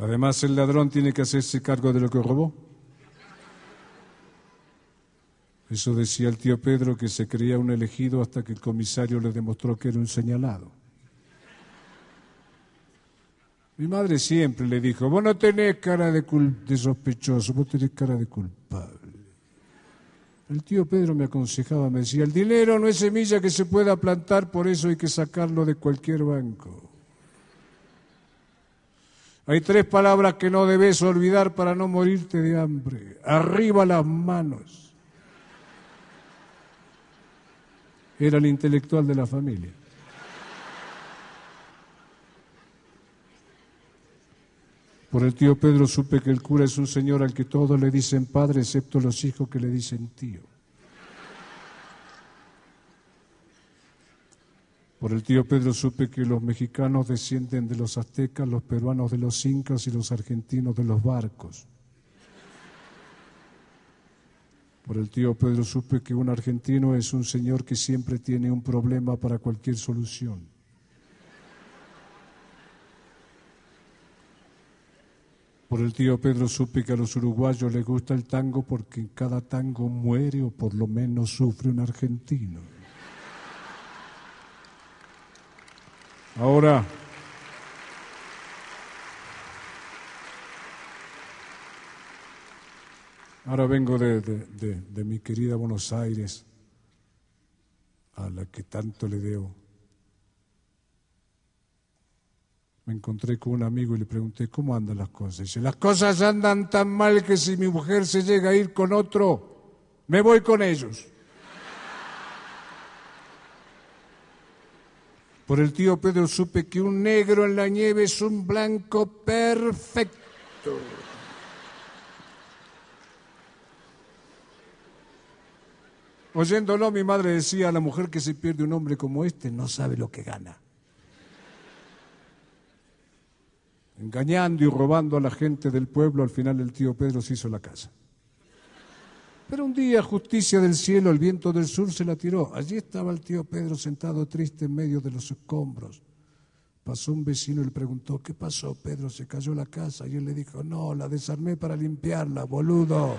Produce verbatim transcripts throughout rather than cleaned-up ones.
Además, el ladrón tiene que hacerse cargo de lo que robó. Eso decía el tío Pedro, que se creía un elegido hasta que el comisario le demostró que era un señalado. Mi madre siempre le dijo, vos no tenés cara de, cul de sospechoso, vos tenés cara de culpable. El tío Pedro me aconsejaba, me decía, el dinero no es semilla que se pueda plantar, por eso hay que sacarlo de cualquier banco. Hay tres palabras que no debes olvidar para no morirte de hambre. Arriba las manos. Era el intelectual de la familia. Por el tío Pedro supe que el cura es un señor al que todos le dicen padre, excepto los hijos que le dicen tío. Por el tío Pedro supe que los mexicanos descienden de los aztecas, los peruanos de los incas y los argentinos de los barcos. Por el tío Pedro supe que un argentino es un señor que siempre tiene un problema para cualquier solución. Por el tío Pedro supe que a los uruguayos les gusta el tango porque en cada tango muere o por lo menos sufre un argentino. Ahora, ahora vengo de, de, de, de mi querida Buenos Aires, a la que tanto le debo. Me encontré con un amigo y le pregunté, ¿cómo andan las cosas? Dice, las cosas andan tan mal que si mi mujer se llega a ir con otro, me voy con ellos. Por el tío Pedro supe que un negro en la nieve es un blanco perfecto. Oyéndolo, mi madre decía, a la mujer que se pierde un hombre como este no sabe lo que gana. Engañando y robando a la gente del pueblo, al final el tío Pedro se hizo la casa. Pero un día, justicia del cielo, el viento del sur se la tiró. Allí estaba el tío Pedro sentado triste en medio de los escombros. Pasó un vecino y le preguntó, ¿qué pasó, Pedro? ¿Se cayó la casa? Y él le dijo, no, la desarmé para limpiarla, boludo.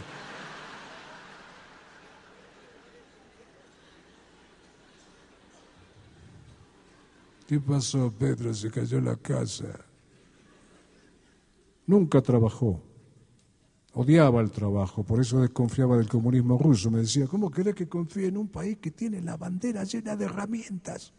¿Qué pasó, Pedro? Se cayó la casa. Nunca trabajó, odiaba el trabajo, por eso desconfiaba del comunismo ruso. Me decía, ¿cómo querés que confíe en un país que tiene la bandera llena de herramientas?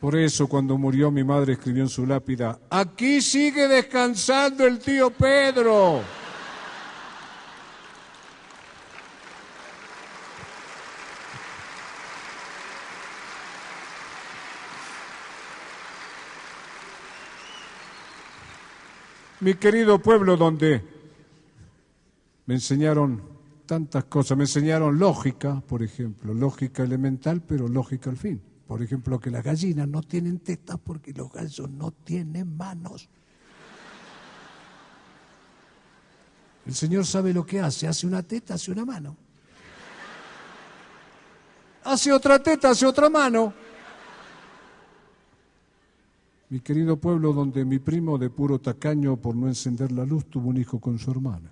Por eso cuando murió mi madre escribió en su lápida, aquí sigue descansando el tío Pedro. Mi querido pueblo donde me enseñaron tantas cosas, me enseñaron lógica, por ejemplo, lógica elemental, pero lógica al fin. Por ejemplo, que las gallinas no tienen tetas porque los gallos no tienen manos. El Señor sabe lo que hace, hace una teta, hace una mano. Hace otra teta, hace otra mano. Mi querido pueblo donde mi primo, de puro tacaño por no encender la luz, tuvo un hijo con su hermana.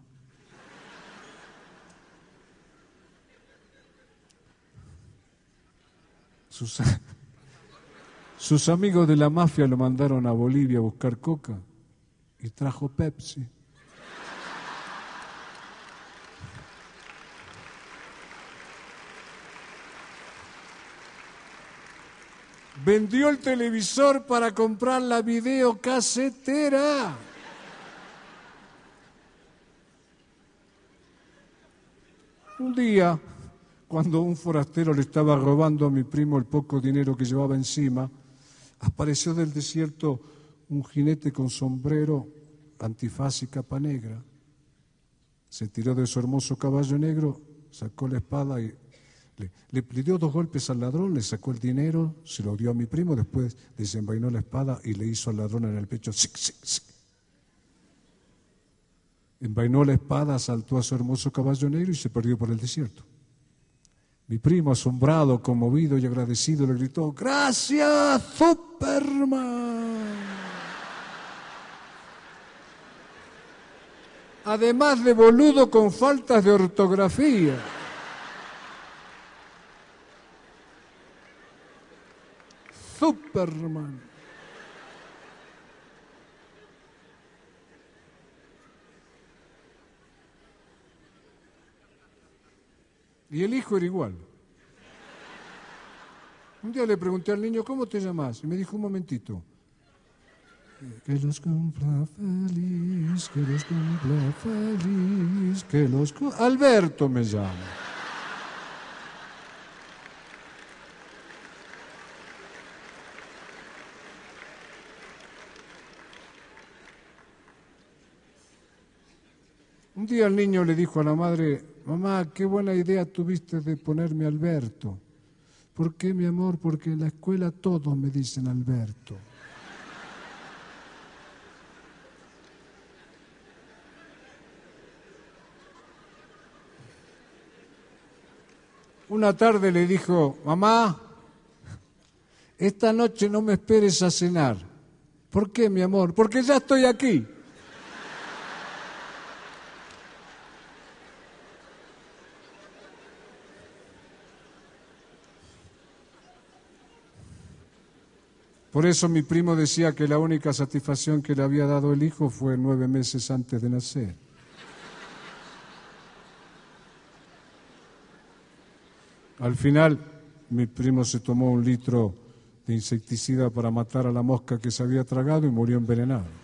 Sus, sus amigos de la mafia lo mandaron a Bolivia a buscar coca y trajo Pepsi. Vendió el televisor para comprar la videocasetera. Un día, cuando un forastero le estaba robando a mi primo el poco dinero que llevaba encima, apareció del desierto un jinete con sombrero, antifaz y capa negra. Se tiró de su hermoso caballo negro, sacó la espada y... Le, le pidió dos golpes al ladrón, le sacó el dinero, se lo dio a mi primo, después desenvainó la espada y le hizo al ladrón en el pecho. ¡Sic, sic, sic! Envainó la espada, asaltó a su hermoso caballo negro y se perdió por el desierto. Mi primo, asombrado, conmovido y agradecido, le gritó: ¡Gracias, Superman! Además de boludo con faltas de ortografía. Superman. Y el hijo era igual. Un día le pregunté al niño: ¿cómo te llamas? Y me dijo: un momentito. Que los cumpla feliz, que los cumpla feliz, que los cumpla... Alberto me llama. Un día el niño le dijo a la madre: mamá, qué buena idea tuviste de ponerme Alberto. ¿Por qué, mi amor? Porque en la escuela todos me dicen Alberto. Una tarde le dijo: mamá, esta noche no me esperes a cenar. ¿Por qué, mi amor? Porque ya estoy aquí. Por eso mi primo decía que la única satisfacción que le había dado el hijo fue nueve meses antes de nacer. Al final, mi primo se tomó un litro de insecticida para matar a la mosca que se había tragado y murió envenenado.